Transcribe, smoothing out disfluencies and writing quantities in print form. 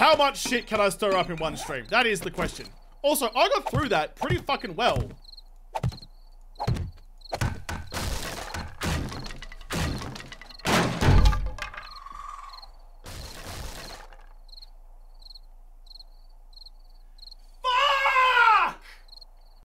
How much shit can I stir up in one stream? That is the question. Also, I got through that pretty fucking well.